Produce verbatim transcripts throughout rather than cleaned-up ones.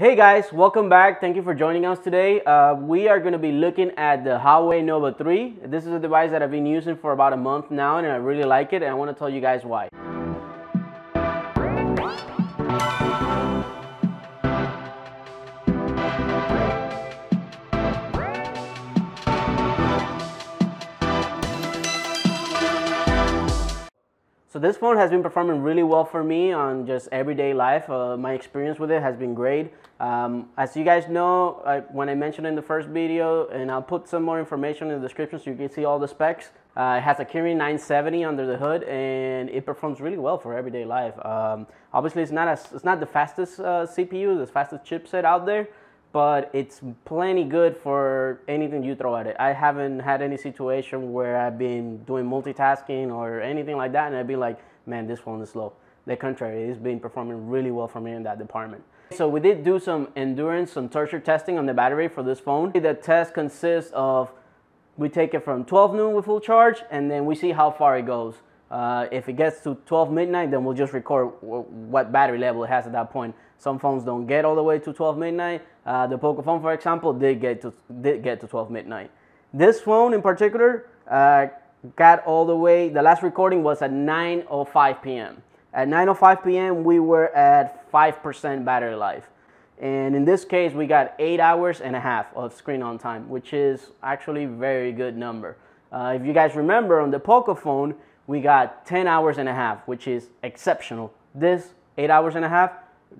Hey guys, welcome back. Thank you for joining us today. Uh, we are going to be looking at the Huawei Nova three. This is a device that I've been using for about a month now and I really like it and I want to tell you guys why. So this phone has been performing really well for me on just everyday life. Uh, my experience with it has been great. Um, as you guys know, I, when I mentioned in the first video, and I'll put some more information in the description so you can see all the specs. Uh, it has a Kirin nine seventy under the hood and it performs really well for everyday life. Um, obviously it's not, as, it's not the fastest uh, C P U, the fastest chipset out there, but it's plenty good for anything you throw at it. I haven't had any situation where I've been doing multitasking or anything like that and I'd be like, man, this phone is slow. The contrary, it's been performing really well for me in that department. So we did do some endurance, some torture testing on the battery for this phone. The test consists of, we take it from twelve noon with full charge and then we see how far it goes. Uh, if it gets to twelve midnight, then we'll just record w what battery level it has at that point. Some phones don't get all the way to twelve midnight. Uh, the Pocophone, for example, did get to did get to twelve midnight. This phone in particular uh, got all the way. The last recording was at nine oh five p m At nine oh five p m, we were at five percent battery life, and in this case, we got eight hours and a half of screen on time, which is actually a very good number. Uh, if you guys remember, on the Pocophone, we got ten hours and a half, which is exceptional. This eight hours and a half,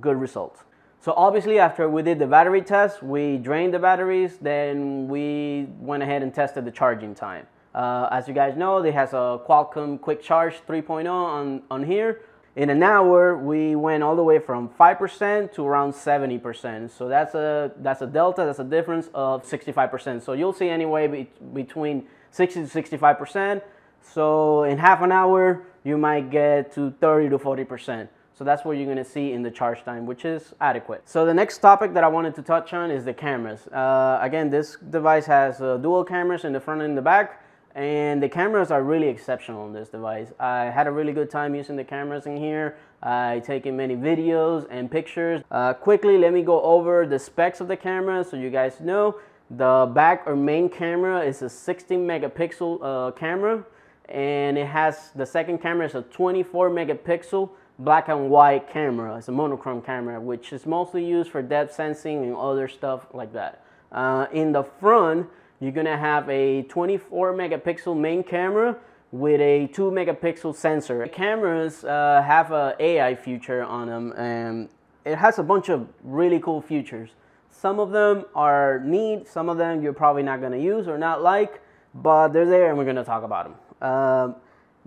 good results. So obviously after we did the battery test, we drained the batteries, then we went ahead and tested the charging time. Uh, as you guys know, it has a Qualcomm Quick Charge three point oh on, on here. In an hour, we went all the way from five percent to around seventy percent. So that's a, that's a delta, that's a difference of sixty-five percent. So you'll see anyway be, between sixty to sixty-five percent. So in half an hour, you might get to thirty to forty percent. So that's what you're gonna see in the charge time, which is adequate. So the next topic that I wanted to touch on is the cameras. Uh, again, this device has uh, dual cameras in the front and the back, and the cameras are really exceptional on this device. I had a really good time using the cameras in here. I taken many videos and pictures. Uh, quickly, let me go over the specs of the camera so you guys know. The back or main camera is a sixteen megapixel uh, camera, and it has, the second camera is a twenty-four megapixel black and white camera. It's a monochrome camera, which is mostly used for depth sensing and other stuff like that. Uh, in the front, you're gonna have a twenty-four megapixel main camera with a two megapixel sensor. The cameras uh, have an A I feature on them, and it has a bunch of really cool features. Some of them are neat, some of them you're probably not gonna use or not like, but they're there and we're gonna talk about them. Uh,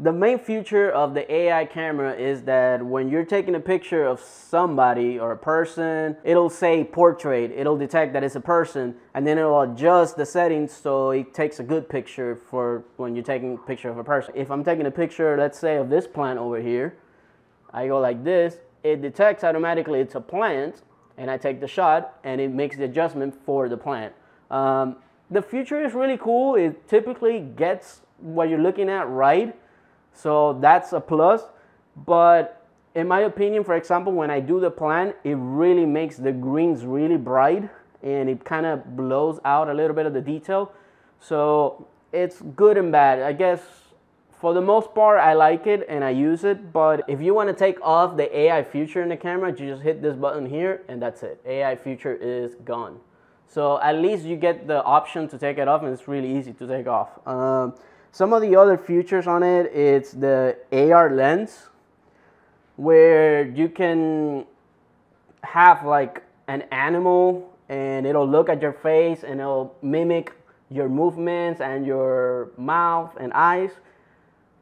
the main feature of the A I camera is that when you're taking a picture of somebody or a person, it'll say portrait, it'll detect that it's a person, and then it'll adjust the settings so it takes a good picture for when you're taking a picture of a person. If I'm taking a picture, let's say, of this plant over here, I go like this, it detects automatically it's a plant, and I take the shot, and it makes the adjustment for the plant. Um, the feature is really cool. It typically gets what you're looking at right, so that's a plus. But in my opinion, for example, when I do the plan, it really makes the greens really bright and it kind of blows out a little bit of the detail. So it's good and bad, I guess. For the most part, I like it and I use it, but if you want to take off the A I feature in the camera, you just hit this button here and that's it. A I feature is gone. So at least you get the option to take it off, and it's really easy to take off. Um, Some of the other features on it, it's the A R lens, where you can have like an animal and it'll look at your face and it'll mimic your movements and your mouth and eyes,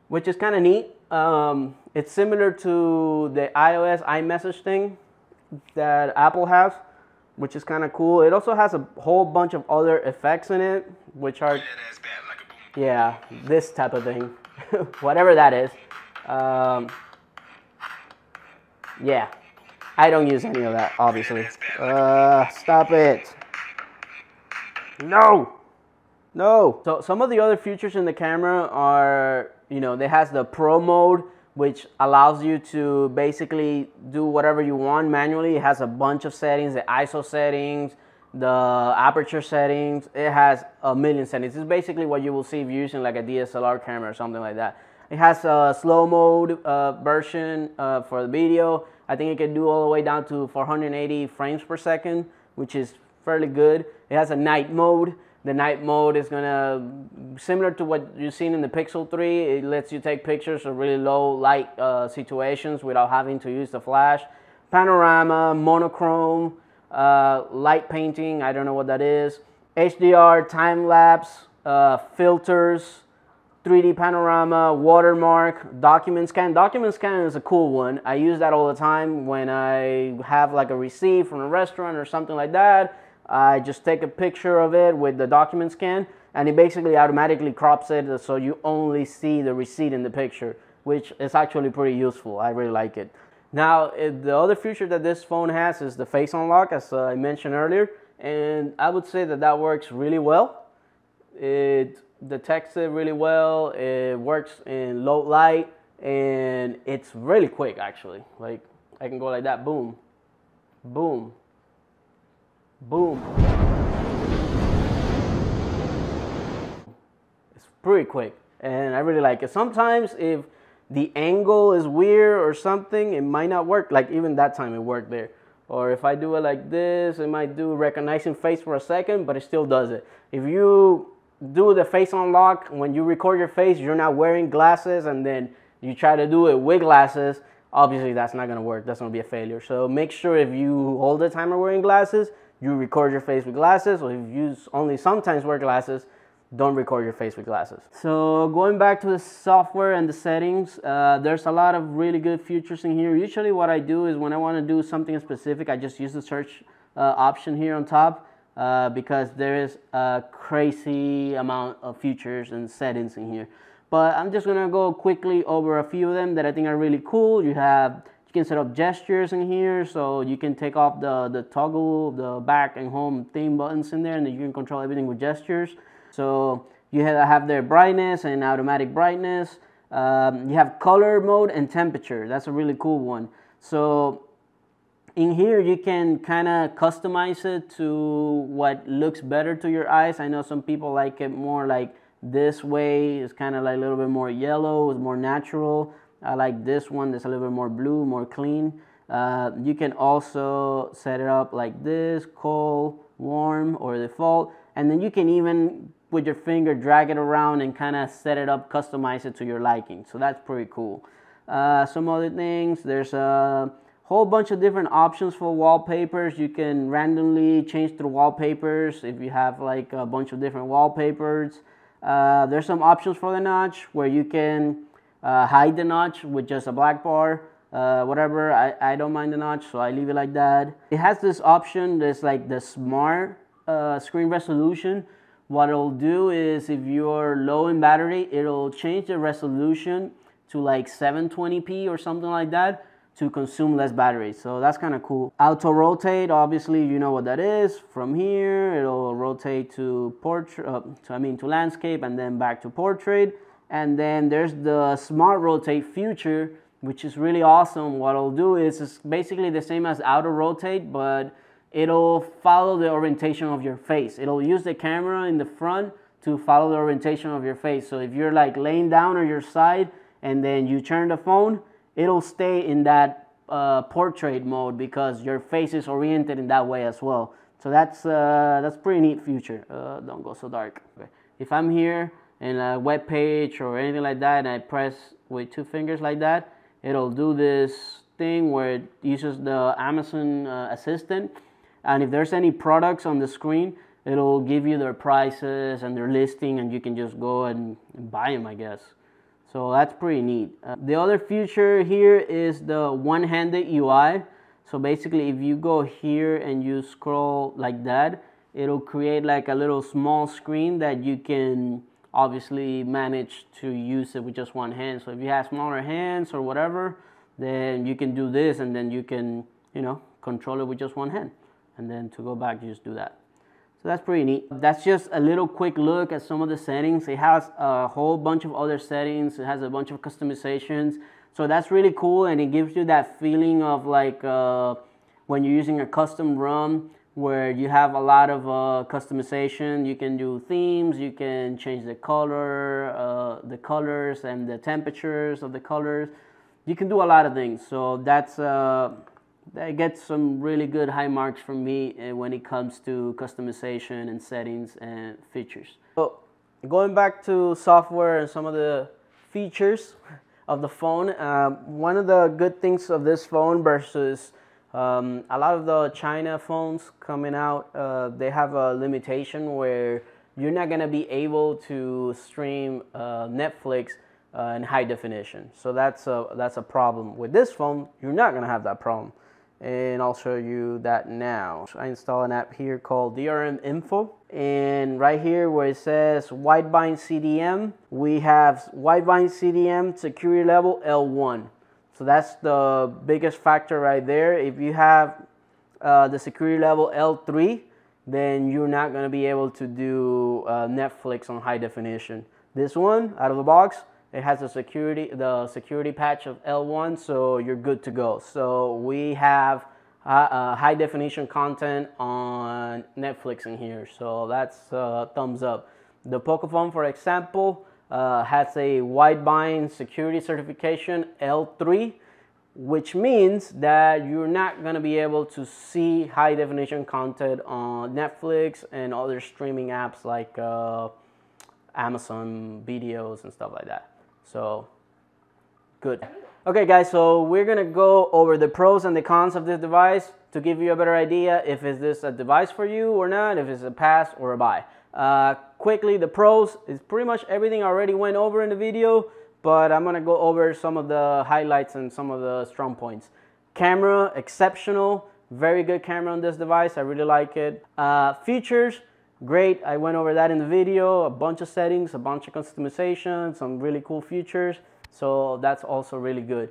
which is kind of neat. Um, it's similar to the iOS iMessage thing that Apple has, which is kind of cool. It also has a whole bunch of other effects in it, which are... yeah, this type of thing, whatever that is. Um, yeah, I don't use any of that, obviously. Uh, stop it. No, no. So some of the other features in the camera are, you know, it has the pro mode, which allows you to basically do whatever you want manually. It has a bunch of settings, the I S O settings, the aperture settings. It has a million settings. It's basically what you will see if you're using like a D S L R camera or something like that. It has a slow mode uh, version uh, for the video. I think it can do all the way down to four hundred eighty frames per second, which is fairly good. It has a night mode. The night mode is gonna, similar to what you've seen in the Pixel three, it lets you take pictures of really low light uh, situations without having to use the flash. Panorama, monochrome, uh, light painting, I don't know what that is. H D R, time-lapse, uh, filters, three D panorama, watermark, document scan. Document scan is a cool one. I use that all the time when I have like a receipt from a restaurant or something like that. I just take a picture of it with the document scan and it basically automatically crops it so you only see the receipt in the picture, which is actually pretty useful. I really like it. Now, the other feature that this phone has is the face unlock, as I mentioned earlier, and I would say that that works really well. It detects it really well, it works in low light, and it's really quick actually. Like, I can go like that, boom, boom, boom. It's pretty quick, and I really like it. Sometimes if the angle is weird or something, it might not work. Like even that time it worked there. Or if I do it like this, it might do recognizing face for a second, but it still does it. If you do the face unlock when you record your face, you're not wearing glasses, and then you try to do it with glasses, obviously that's not gonna work, that's gonna be a failure. So make sure if you all the time are wearing glasses, you record your face with glasses, or if you only sometimes wear glasses, don't record your face with glasses. So going back to the software and the settings, uh, there's a lot of really good features in here. Usually what I do is when I wanna do something specific, I just use the search uh, option here on top, uh, because there is a crazy amount of features and settings in here. But I'm just gonna go quickly over a few of them that I think are really cool. You have, you can set up gestures in here, so you can take off the, the toggle, the back and home theme buttons in there, and then you can control everything with gestures. So you have their brightness and automatic brightness. Um, you have color mode and temperature. That's a really cool one. So in here you can kind of customize it to what looks better to your eyes. I know some people like it more like this way. It's kind of like a little bit more yellow, it's more natural. I like this one that's a little bit more blue, more clean. Uh, you can also set it up like this, cold, warm, or default. And then you can even, with your finger, drag it around and kind of set it up, customize it to your liking. So that's pretty cool. Uh, some other things, there's a whole bunch of different options for wallpapers. You can randomly change through wallpapers if you have like a bunch of different wallpapers. Uh, there's some options for the notch where you can uh, hide the notch with just a black bar. Uh, whatever, I, I don't mind the notch, so I leave it like that. It has this option that's like the smart uh, screen resolution. What it'll do is if you're low in battery, it'll change the resolution to like seven twenty p or something like that to consume less battery. So that's kind of cool. Auto rotate, obviously you know what that is. From here, it'll rotate to portrait, uh, to, I mean to landscape, and then back to portrait. And then there's the smart rotate feature, which is really awesome. What it'll do is it's basically the same as auto rotate, but it'll follow the orientation of your face. It'll use the camera in the front to follow the orientation of your face. So if you're like laying down on your side and then you turn the phone, it'll stay in that uh, portrait mode because your face is oriented in that way as well. So that's uh, that's pretty neat feature. Uh, don't go so dark. Okay. If I'm here in a web page or anything like that and I press with two fingers like that, it'll do this thing where it uses the Amazon uh, assistant, and if there's any products on the screen, it'll give you their prices and their listing, and you can just go and buy them, I guess. So that's pretty neat. Uh, the other feature here is the one-handed U I. So basically if you go here and you scroll like that, it'll create like a little small screen that you can obviously manage to use it with just one hand. So if you have smaller hands or whatever, then you can do this, and then you can, you know, control it with just one hand. And then to go back, you just do that. So that's pretty neat. That's just a little quick look at some of the settings. It has a whole bunch of other settings. It has a bunch of customizations. So that's really cool, and it gives you that feeling of like uh, when you're using a custom ROM where you have a lot of uh, customization. You can do themes, you can change the color, uh, the colors and the temperatures of the colors. You can do a lot of things. So that's uh, that gets some really good high marks from me when it comes to customization and settings and features. So going back to software and some of the features of the phone, uh, one of the good things of this phone versus um, a lot of the China phones coming out, uh, they have a limitation where you're not going to be able to stream uh, Netflix uh, in high definition. So that's a, that's a problem. With this phone, you're not going to have that problem. And I'll show you that now. So I install an app here called D R M Info, and right here where it says Widevine C D M, we have Widevine C D M security level L one. So that's the biggest factor right there. If you have uh, the security level L three, then you're not going to be able to do uh, Netflix on high definition. This one, out of the box, it has a security, the security patch of L one, so you're good to go. So we have uh, uh, high definition content on Netflix in here, so that's uh, thumbs up. The Pocophone, for example, uh, has a Widevine security certification L three, which means that you're not going to be able to see high definition content on Netflix and other streaming apps like uh, Amazon videos and stuff like that. So good. Okay guys, so we're gonna go over the pros and the cons of this device to give you a better idea if is this a device for you or not, if it's a pass or a buy. Uh, quickly, the pros is pretty much everything I already went over in the video, but I'm gonna go over some of the highlights and some of the strong points. Camera, exceptional, very good camera on this device, I really like it. Uh, features, great, I went over that in the video, a bunch of settings, a bunch of customization, some really cool features, so that's also really good.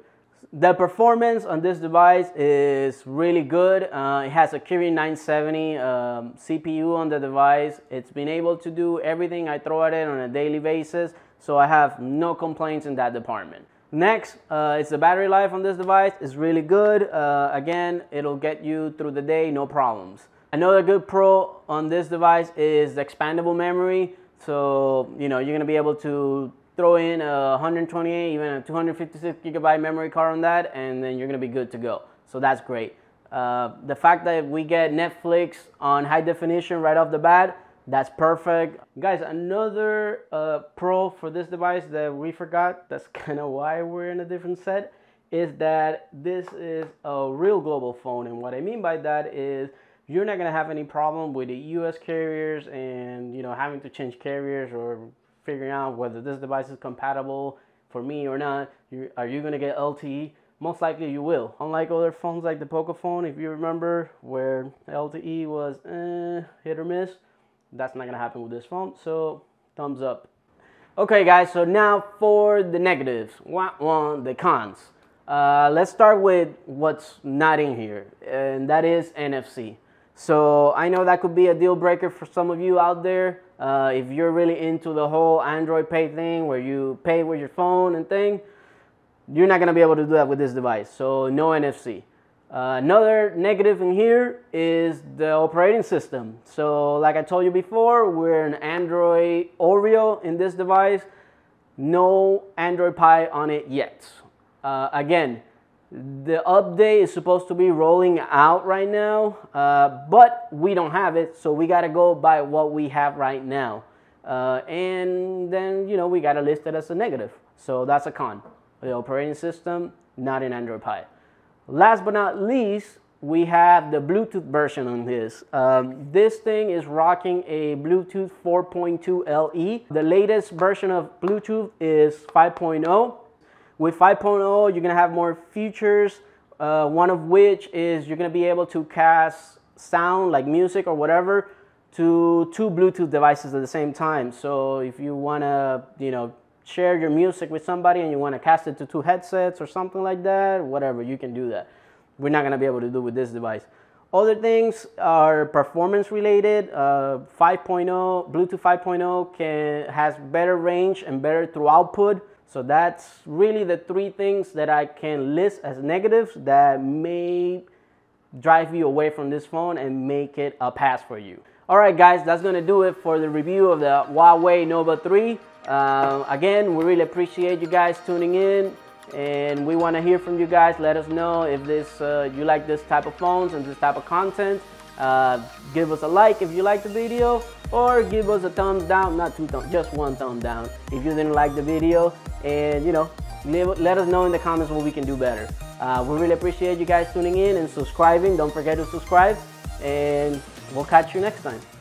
The performance on this device is really good. Uh, it has a Kirin nine seventy um, C P U on the device. It's been able to do everything I throw at it on a daily basis, so I have no complaints in that department. Next, uh, it's the battery life on this device. It's really good. Uh, again, it'll get you through the day, no problems. Another good pro on this device is the expandable memory. So, you know, you're going to be able to throw in a one hundred twenty-eight, even a two hundred fifty-six gigabyte memory card on that, and then you're going to be good to go. So that's great. Uh, the fact that we get Netflix on high definition right off the bat, that's perfect. Guys, another uh, pro for this device that we forgot, that's kind of why we're in a different set, is that this is a real global phone. And what I mean by that is, you're not going to have any problem with the U S carriers and, you know, having to change carriers or figuring out whether this device is compatible for me or not. You're, are you going to get L T E? Most likely you will. Unlike other phones like the Pocophone, if you remember, where L T E was eh, hit or miss, that's not going to happen with this phone. So thumbs up. Okay guys, so now for the negatives, wah, wah, the cons. Uh, let's start with what's not in here, and that is N F C. So I know that could be a deal breaker for some of you out there. Uh, if you're really into the whole Android Pay thing where you pay with your phone and thing, you're not going to be able to do that with this device. So no N F C. Uh, another negative in here is the operating system. So like I told you before, we're an Android Oreo in this device. No Android Pie on it yet. Uh, again, the update is supposed to be rolling out right now, uh, but we don't have it, so we got to go by what we have right now. Uh, and then, you know, we got to list it as a negative. So that's a con. The operating system, not in Android Pie. Last but not least, we have the Bluetooth version on this. Um, this thing is rocking a Bluetooth four point two L E. The latest version of Bluetooth is five point oh. With five point oh, you're going to have more features, uh, one of which is you're going to be able to cast sound, like music or whatever, to two Bluetooth devices at the same time. So if you want to, you know, share your music with somebody and you want to cast it to two headsets or something like that, whatever, you can do that. We're not going to be able to do with this device. Other things are performance related. Uh, five point oh, Bluetooth five point oh can has better range and better through output. So that's really the three things that I can list as negatives that may drive you away from this phone and make it a pass for you. All right, guys, that's gonna do it for the review of the Huawei Nova three. Uh, again, we really appreciate you guys tuning in, and we want to hear from you guys. Let us know if this uh, you like this type of phones and this type of content. Uh, give us a like if you like the video, or give us a thumbs down, not two thumbs, just one thumb down if you didn't like the video. And you know, let us know in the comments what we can do better. Uh, we really appreciate you guys tuning in and subscribing. Don't forget to subscribe, and we'll catch you next time.